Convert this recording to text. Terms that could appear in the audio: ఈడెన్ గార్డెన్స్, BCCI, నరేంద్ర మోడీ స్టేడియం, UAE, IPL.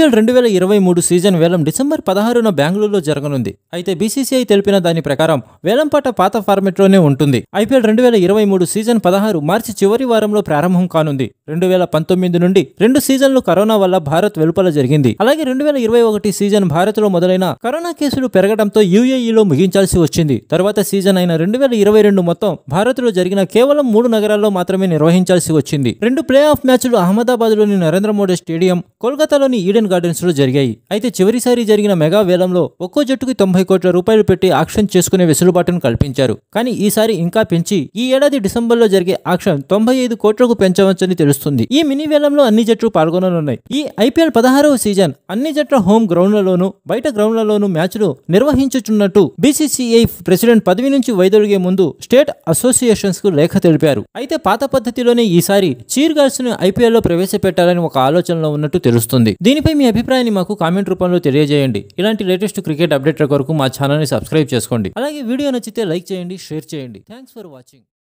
IPL 2023 season వేలం December 16న బెంగళూరులో జరగనుంది. అయితే BCCI తెలిపిన దాని ప్రకారం వేలం పాట పాత ఫార్మాట్లోనే ఉంటుంది. IPL 2023 సీజన్ 16 మార్చి చివరి వారంలో ప్రారంభం కానుంది. 2019 నుండి 2 సీజన్లు కరోనా వల్ల భారత్ వెలుపల జరిగింది. అలాగే 2021 సీజన్ భారత్లో మొదలైన కరోనా కేసులు పెరగడంతో UAEలో ముగించాల్సి వచ్చింది. తర్వాత సీజన్ అయిన 2022 మొత్తం భారత్లో జరిగిన కేవలం 3 నగరాల్లో మాత్రమే నిర్వహించాల్సి వచ్చింది. 2 ప్లేఆఫ్ మ్యాచ్లు అహ్మదాబాద్లోని నరేంద్ర మోడీ స్టేడియం, కోల్కతాలోని ఈడెన్ గార్డెన్స్ లో జరిగాయి. అయితే చివరిసారి జరిగిన మెగా వేలంలో ఒక్కో జట్టుకి 90 కోట్ల రూపాయలు పెట్టి ఆక్షన్ చేసుకునే వెసులుబాటును కల్పించారు. కానీ ఈసారి ఇంకా పెంచి ఈ ఏడాది డిసెంబర్లో జరిగే ఆక్షన్ 95 కోట్లకు పెంచవచ్చని తెలుస్తుంది. ఈ మినీ వేలంలో అన్ని జట్లు పాల్గొననున్నాయి. ఈ IPL 16వ సీజన్ అన్ని జట్ల హోమ్ గ్రౌండ్లలోనూ బయట గ్రౌండ్లలోనూ మ్యాచ్లు నిర్వహించుచున్నట్టు BCCI ప్రెసిడెంట్ పదవి నుంచి వైదొలిగే ముందు స్టేట్ అసోసియేషన్స్ కు లేఖ తెలిపారు. అయితే పాత పద్ధతిలోనే ఈసారి చీర్ గర్ల్స్ ను IPL లో ప్రవేశపెట్టాలని ఒక ఆలోచనలో ఉన్నట్టు తెలుస్తుంది. దీనిపై మీ అభిప్రాయాన్ని మాకు కామెంట్ రూపంలో తెలియజేయండి. ఇలాంటి లేటెస్ట్ క్రికెట్ అప్డేట్ల కొరకు మా ఛానల్ని సబ్స్క్రైబ్ చేసుకోండి. అలాగే వీడియో నచ్చితే లైక్ చేయండి, షేర్ చేయండి. Thanks for watching.